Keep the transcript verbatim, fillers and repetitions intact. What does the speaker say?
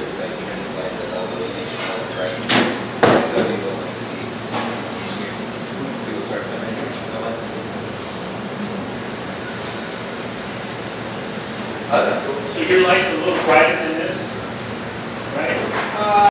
it like translates it all the way into like right. So people like see here. People start to make I like to see. Oh, that's cool. So your light's a little brighter than